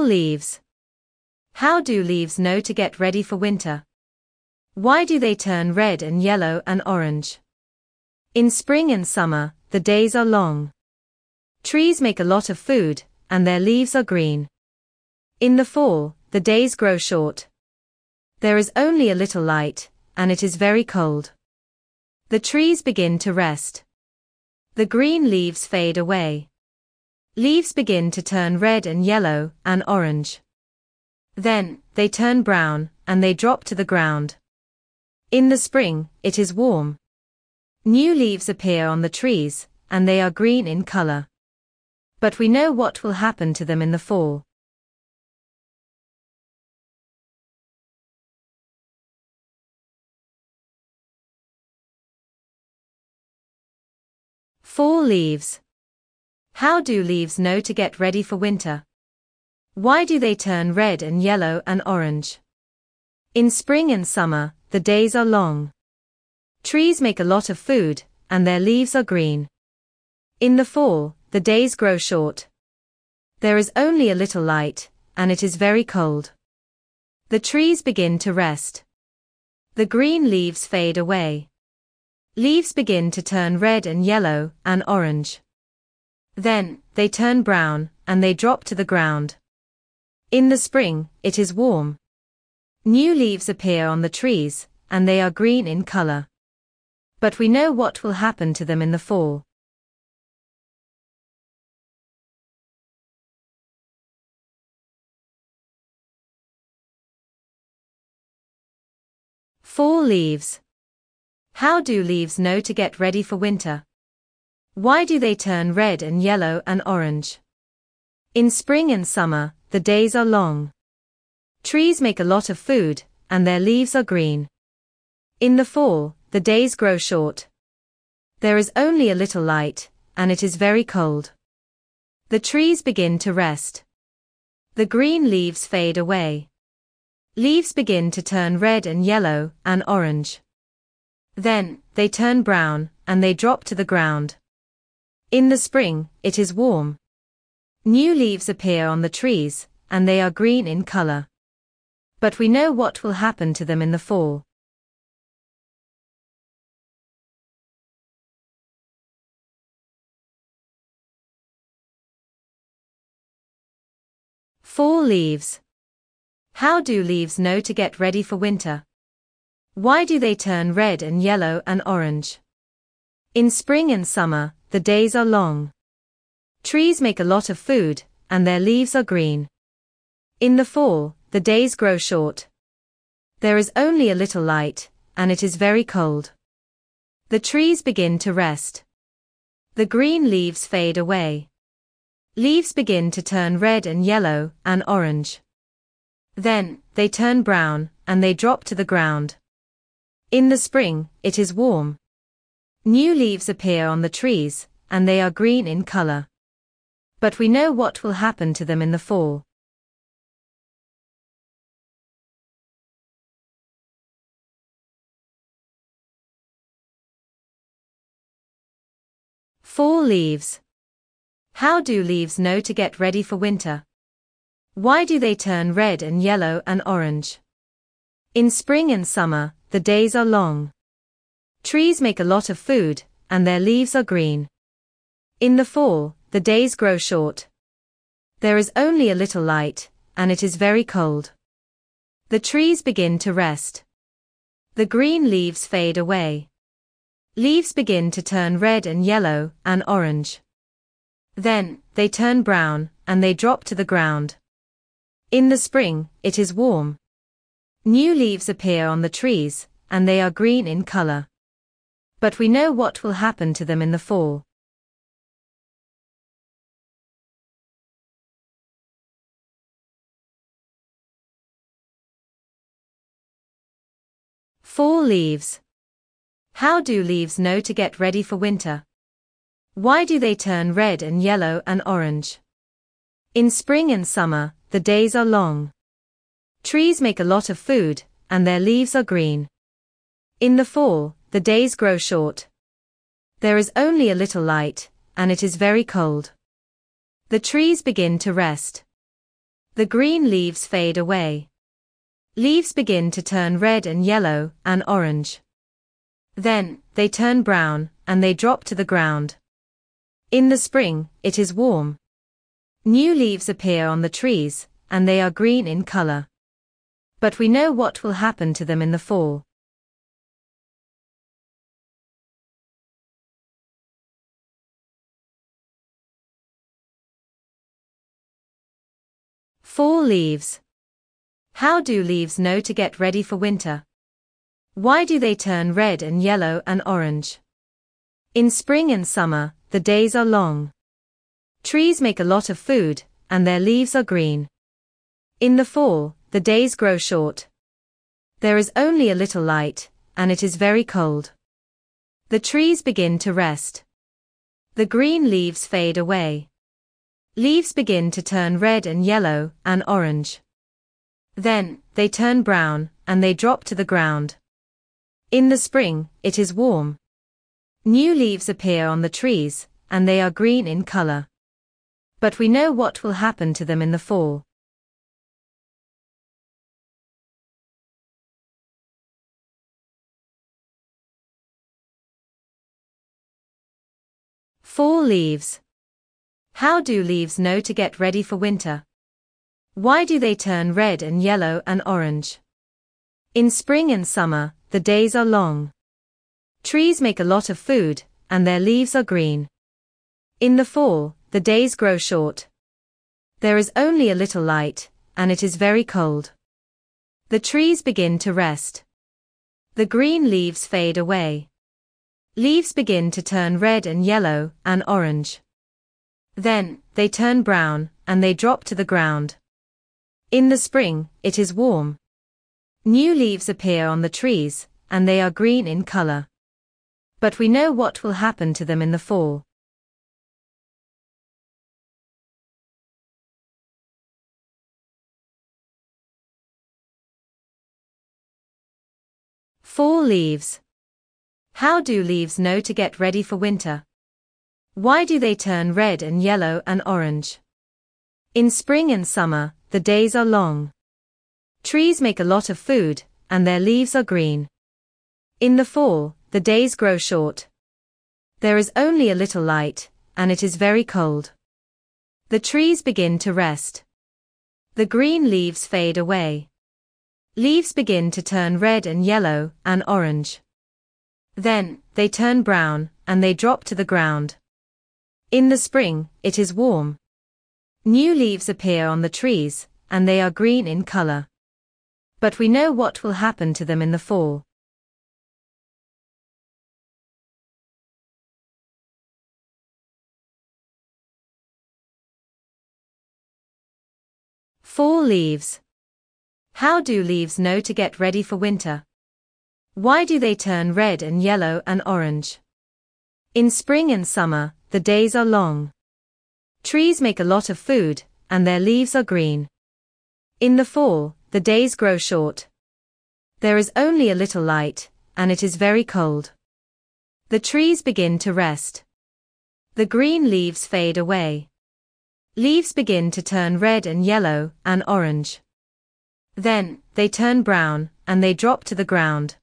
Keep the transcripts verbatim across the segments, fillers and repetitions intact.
Cool leaves. How do leaves know to get ready for winter? Why do they turn red and yellow and orange? In spring and summer, the days are long. Trees make a lot of food, and their leaves are green. In the fall, the days grow short. There is only a little light, and it is very cold. The trees begin to rest. The green leaves fade away. Leaves begin to turn red and yellow and orange. Then, they turn brown, and they drop to the ground. In the spring, it is warm. New leaves appear on the trees, and they are green in color. But we know what will happen to them in the fall. Fall leaves. How do leaves know to get ready for winter? Why do they turn red and yellow and orange? In spring and summer, the days are long. Trees make a lot of food, and their leaves are green. In the fall, the days grow short. There is only a little light, and it is very cold. The trees begin to rest. The green leaves fade away. Leaves begin to turn red and yellow and orange. Then, they turn brown, and they drop to the ground. In the spring, it is warm. New leaves appear on the trees, and they are green in color. But we know what will happen to them in the fall. Fall leaves. How do leaves know to get ready for winter? Why do they turn red and yellow and orange? In spring and summer, the days are long. Trees make a lot of food, and their leaves are green. In the fall, the days grow short. There is only a little light, and it is very cold. The trees begin to rest. The green leaves fade away. Leaves begin to turn red and yellow and orange. Then, they turn brown, and they drop to the ground. In the spring, it is warm. New leaves appear on the trees, and they are green in color. But we know what will happen to them in the fall. Fall leaves. How do leaves know to get ready for winter? Why do they turn red and yellow and orange? In spring and summer, the days are long. Trees make a lot of food, and their leaves are green. In the fall, the days grow short. There is only a little light, and it is very cold. The trees begin to rest. The green leaves fade away. Leaves begin to turn red and yellow and orange. Then, they turn brown, and they drop to the ground. In the spring, it is warm. New leaves appear on the trees, and they are green in color. But we know what will happen to them in the fall. Fall leaves. How do leaves know to get ready for winter? Why do they turn red and yellow and orange? In spring and summer, the days are long. Trees make a lot of food, and their leaves are green. In the fall, the days grow short. There is only a little light, and it is very cold. The trees begin to rest. The green leaves fade away. Leaves begin to turn red and yellow and orange. Then, they turn brown, and they drop to the ground. In the spring, it is warm. New leaves appear on the trees, and they are green in color. But we know what will happen to them in the fall. Fall leaves. How do leaves know to get ready for winter? Why do they turn red and yellow and orange? In spring and summer, the days are long. Trees make a lot of food, and their leaves are green. In the fall, the days grow short. There is only a little light, and it is very cold. The trees begin to rest. The green leaves fade away. Leaves begin to turn red and yellow and orange. Then, they turn brown, and they drop to the ground. In the spring, it is warm. New leaves appear on the trees, and they are green in color. But we know what will happen to them in the fall. Fall leaves. How do leaves know to get ready for winter? Why do they turn red and yellow and orange? In spring and summer, the days are long. Trees make a lot of food, and their leaves are green. In the fall, the days grow short. There is only a little light, and it is very cold. The trees begin to rest. The green leaves fade away. Leaves begin to turn red and yellow and orange. Then, they turn brown, and they drop to the ground. In the spring, it is warm. New leaves appear on the trees, and they are green in color. But we know what will happen to them in the fall. Fall leaves. How do leaves know to get ready for winter? Why do they turn red and yellow and orange? In spring and summer, the days are long. Trees make a lot of food, and their leaves are green. In the fall, the days grow short. There is only a little light, and it is very cold. The trees begin to rest. The green leaves fade away. Leaves begin to turn red and yellow and orange. Then, they turn brown, and they drop to the ground. In the spring, it is warm. New leaves appear on the trees, and they are green in color. But we know what will happen to them in the fall. Fall leaves. How do leaves know to get ready for winter? Why do they turn red and yellow and orange? In spring and summer, the days are long. Trees make a lot of food, and their leaves are green. In the fall, the days grow short. There is only a little light, and it is very cold. The trees begin to rest. The green leaves fade away. Leaves begin to turn red and yellow and orange. Then, they turn brown, and they drop to the ground. In the spring, it is warm. New leaves appear on the trees, and they are green in color. But we know what will happen to them in the fall. Fall leaves. How do leaves know to get ready for winter? Why do they turn red and yellow and orange? In spring and summer, the days are long. Trees make a lot of food, and their leaves are green. In the fall, the days grow short. There is only a little light, and it is very cold. The trees begin to rest. The green leaves fade away. Leaves begin to turn red and yellow and orange. Then, they turn brown, and they drop to the ground.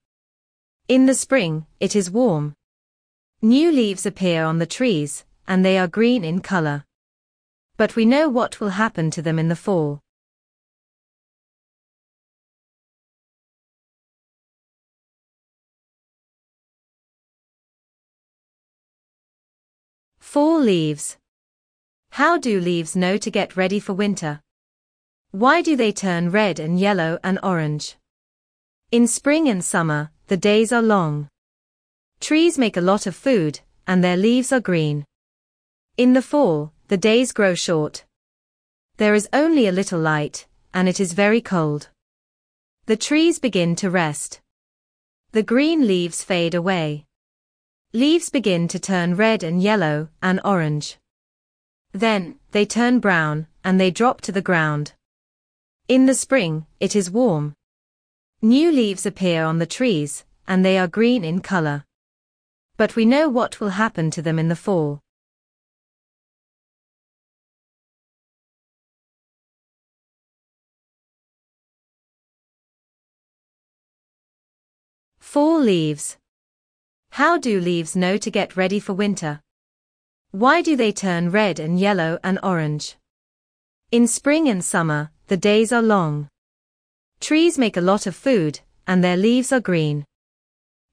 In the spring, it is warm. New leaves appear on the trees, and they are green in color. But we know what will happen to them in the fall. Fall leaves. How do leaves know to get ready for winter? Why do they turn red and yellow and orange? In spring and summer, the days are long. Trees make a lot of food, and their leaves are green. In the fall, the days grow short. There is only a little light, and it is very cold. The trees begin to rest. The green leaves fade away. Leaves begin to turn red and yellow and orange. Then, they turn brown, and they drop to the ground. In the spring, it is warm. New leaves appear on the trees, and they are green in color. But we know what will happen to them in the fall. Four leaves. How do leaves know to get ready for winter? Why do they turn red and yellow and orange? In spring and summer, the days are long. Trees make a lot of food, and their leaves are green.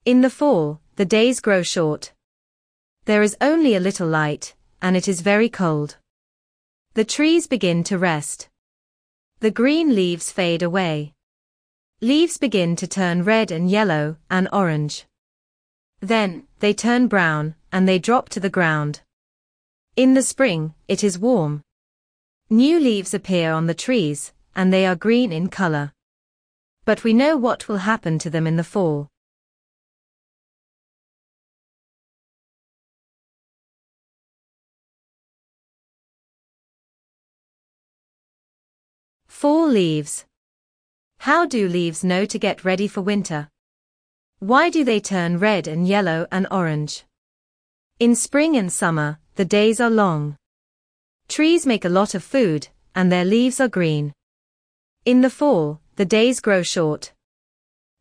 In the fall, the days grow short. There is only a little light, and it is very cold. The trees begin to rest. The green leaves fade away. Leaves begin to turn red and yellow and orange. Then, they turn brown, and they drop to the ground. In the spring, it is warm. New leaves appear on the trees, and they are green in color. But we know what will happen to them in the fall. Fall leaves. How do leaves know to get ready for winter? Why do they turn red and yellow and orange? In spring and summer, the days are long. Trees make a lot of food, and their leaves are green. In the fall, the days grow short.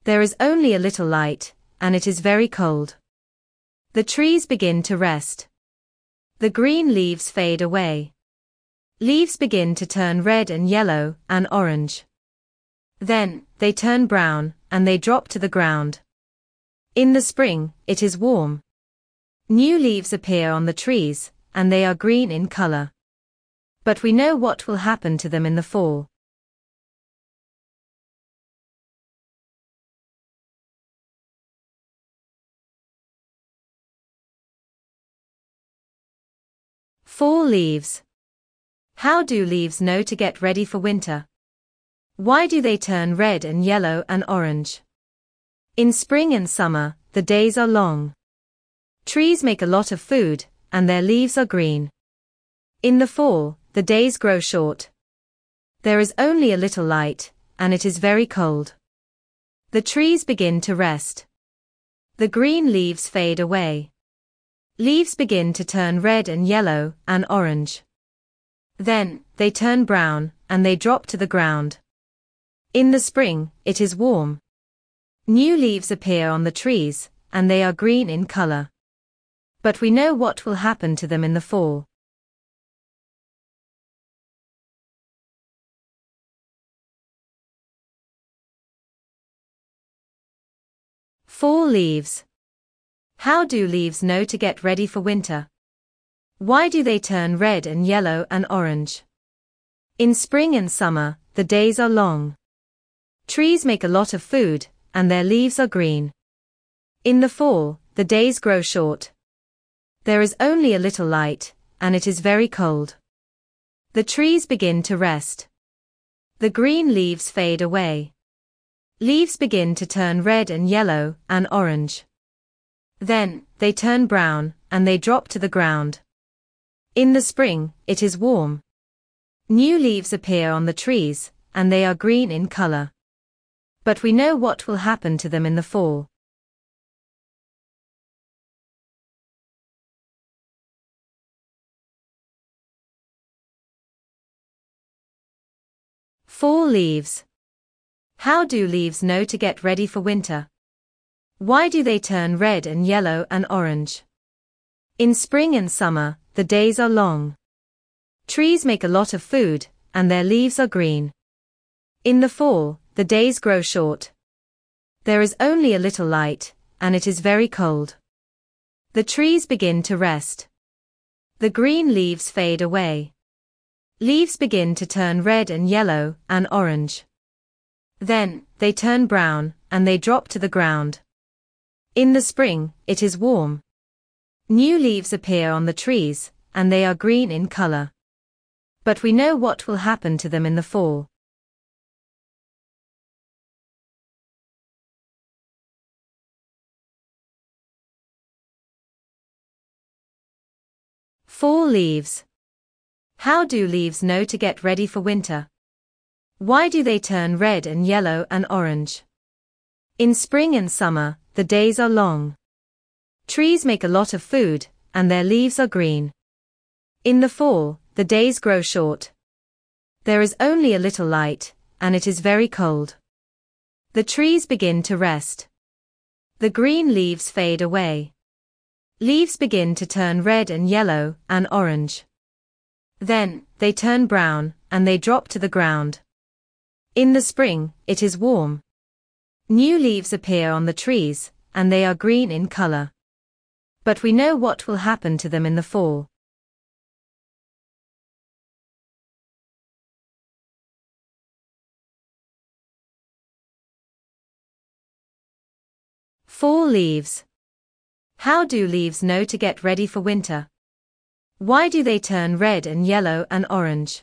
There is only a little light, and it is very cold. The trees begin to rest. The green leaves fade away. Leaves begin to turn red and yellow and orange. Then, they turn brown, and they drop to the ground. In the spring, it is warm. New leaves appear on the trees, and they are green in color. But we know what will happen to them in the fall. Fall leaves. How do leaves know to get ready for winter? Why do they turn red and yellow and orange? In spring and summer, the days are long. Trees make a lot of food, and their leaves are green. In the fall, the days grow short. There is only a little light, and it is very cold. The trees begin to rest. The green leaves fade away. Leaves begin to turn red and yellow and orange. Then, they turn brown, and they drop to the ground. In the spring, it is warm. New leaves appear on the trees, and they are green in color. But we know what will happen to them in the fall. Fall leaves. How do leaves know to get ready for winter? Why do they turn red and yellow and orange? In spring and summer, the days are long. Trees make a lot of food, and their leaves are green. In the fall, the days grow short. There is only a little light, and it is very cold. The trees begin to rest. The green leaves fade away. Leaves begin to turn red and yellow and orange. Then, they turn brown, and they drop to the ground. In the spring, it is warm. New leaves appear on the trees, and they are green in color. But we know what will happen to them in the fall. Fall leaves. How do leaves know to get ready for winter? Why do they turn red and yellow and orange? In spring and summer, the days are long. Trees make a lot of food, and their leaves are green. In the fall, the days grow short. There is only a little light, and it is very cold. The trees begin to rest. The green leaves fade away. Leaves begin to turn red and yellow and orange. Then, they turn brown, and they drop to the ground. In the spring, it is warm. New leaves appear on the trees, and they are green in color. But we know what will happen to them in the fall. Fall leaves. How do leaves know to get ready for winter? Why do they turn red and yellow and orange? In spring and summer, the days are long. Trees make a lot of food, and their leaves are green. In the fall, the days grow short. There is only a little light, and it is very cold. The trees begin to rest. The green leaves fade away. Leaves begin to turn red and yellow and orange. Then, they turn brown, and they drop to the ground. In the spring, it is warm. New leaves appear on the trees, and they are green in color. But we know what will happen to them in the fall. Fall leaves. How do leaves know to get ready for winter? Why do they turn red and yellow and orange?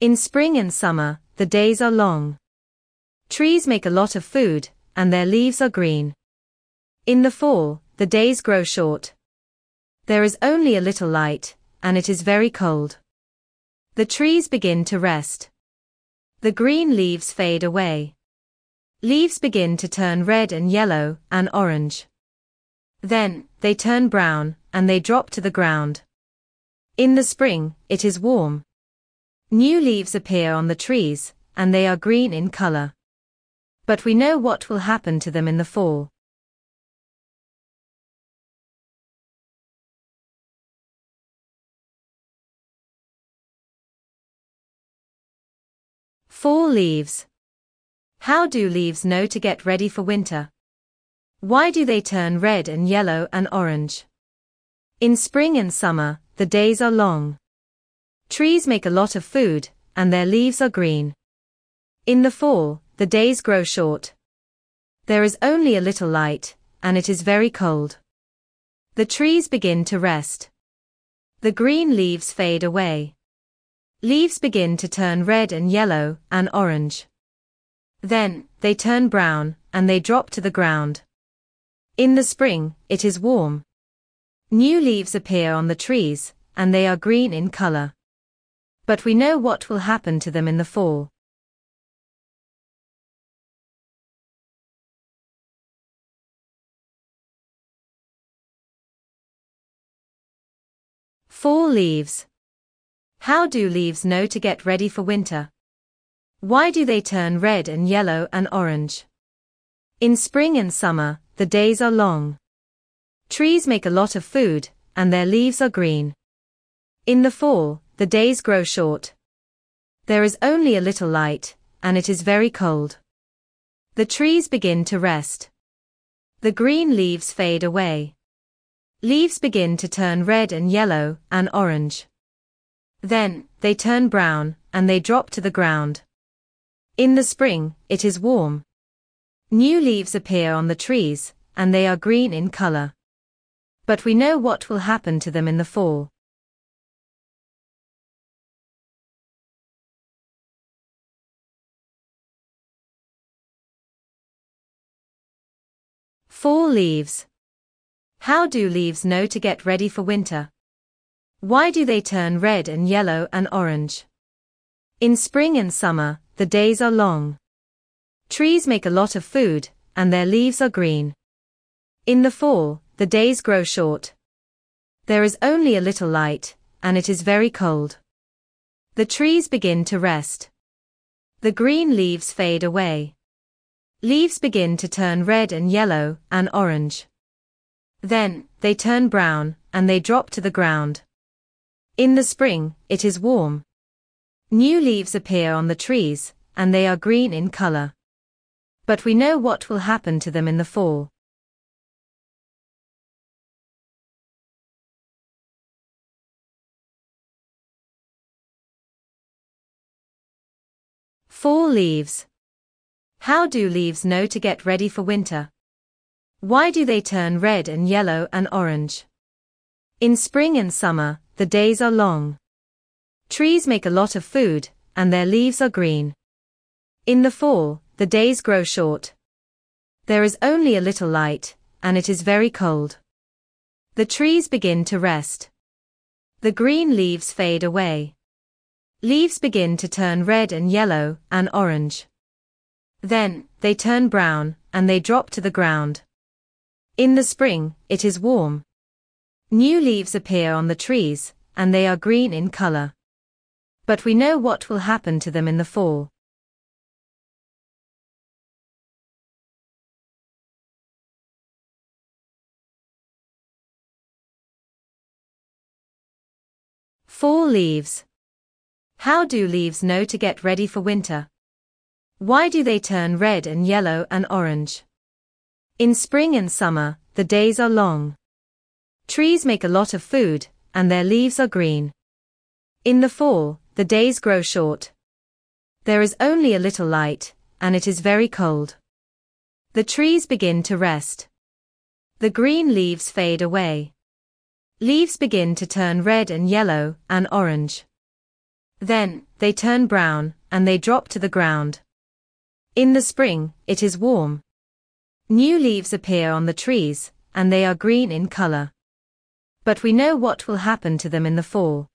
In spring and summer, the days are long. Trees make a lot of food, and their leaves are green. In the fall, the days grow short. There is only a little light, and it is very cold. The trees begin to rest. The green leaves fade away. Leaves begin to turn red and yellow and orange. Then, they turn brown, and they drop to the ground. In the spring, it is warm. New leaves appear on the trees, and they are green in color. But we know what will happen to them in the fall. Fall leaves. How do leaves know to get ready for winter? Why do they turn red and yellow and orange? In spring and summer, the days are long. Trees make a lot of food, and their leaves are green. In the fall, the days grow short. There is only a little light, and it is very cold. The trees begin to rest. The green leaves fade away. Leaves begin to turn red and yellow and orange. Then, they turn brown, and they drop to the ground. In the spring, it is warm. New leaves appear on the trees, and they are green in color. But we know what will happen to them in the fall. Fall leaves. How do leaves know to get ready for winter? Why do they turn red and yellow and orange? In spring and summer, the days are long. Trees make a lot of food, and their leaves are green. In the fall, the days grow short. There is only a little light, and it is very cold. The trees begin to rest. The green leaves fade away. Leaves begin to turn red and yellow and orange. Then, they turn brown, and they drop to the ground. In the spring, it is warm. New leaves appear on the trees, and they are green in color. But we know what will happen to them in the fall. Fall leaves. How do leaves know to get ready for winter? Why do they turn red and yellow and orange? In spring and summer, the days are long. Trees make a lot of food, and their leaves are green. In the fall, the days grow short. There is only a little light, and it is very cold. The trees begin to rest. The green leaves fade away. Leaves begin to turn red and yellow and orange. Then, they turn brown, and they drop to the ground. In the spring, it is warm. New leaves appear on the trees, and they are green in color. But we know what will happen to them in the fall. Fall leaves. How do leaves know to get ready for winter? Why do they turn red and yellow and orange? In spring and summer, the days are long. Trees make a lot of food, and their leaves are green. In the fall, the days grow short. There is only a little light, and it is very cold. The trees begin to rest. The green leaves fade away. Leaves begin to turn red and yellow and orange. Then, they turn brown, and they drop to the ground. In the spring, it is warm. New leaves appear on the trees, and they are green in color. But we know what will happen to them in the fall. Fall leaves. How do leaves know to get ready for winter? Why do they turn red and yellow and orange? In spring and summer, the days are long. Trees make a lot of food, and their leaves are green. In the fall, the days grow short. There is only a little light, and it is very cold. The trees begin to rest. The green leaves fade away. Leaves begin to turn red and yellow and orange. Then, they turn brown, and they drop to the ground. In the spring, it is warm. New leaves appear on the trees, and they are green in color. But we know what will happen to them in the fall.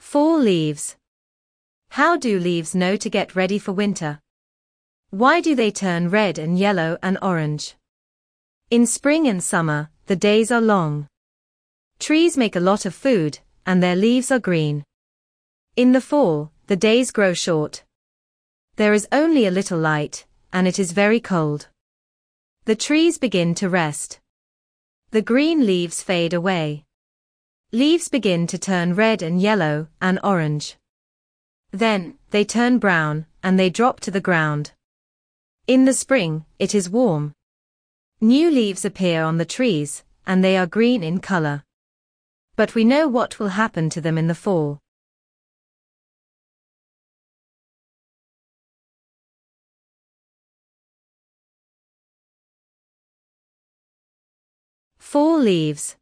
Fall leaves. How do leaves know to get ready for winter? Why do they turn red and yellow and orange? In spring and summer, the days are long. Trees make a lot of food, and their leaves are green. In the fall, the days grow short. There is only a little light, and it is very cold. The trees begin to rest. The green leaves fade away. Leaves begin to turn red and yellow and orange. Then, they turn brown, and they drop to the ground. In the spring, it is warm. New leaves appear on the trees, and they are green in color. But we know what will happen to them in the fall. Fall leaves.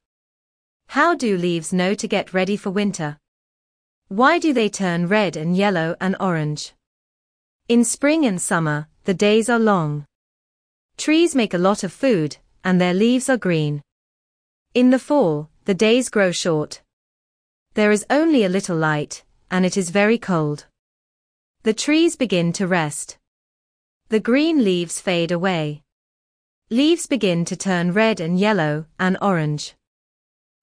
How do leaves know to get ready for winter? Why do they turn red and yellow and orange? In spring and summer, the days are long. Trees make a lot of food, and their leaves are green. In the fall, the days grow short. There is only a little light, and it is very cold. The trees begin to rest. The green leaves fade away. Leaves begin to turn red and yellow and orange.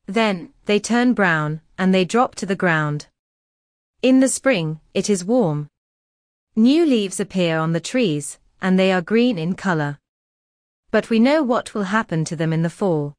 Then, they turn brown, and they drop to the ground. In the spring, it is warm. New leaves appear on the trees, and they are green in color. But we know what will happen to them in the fall.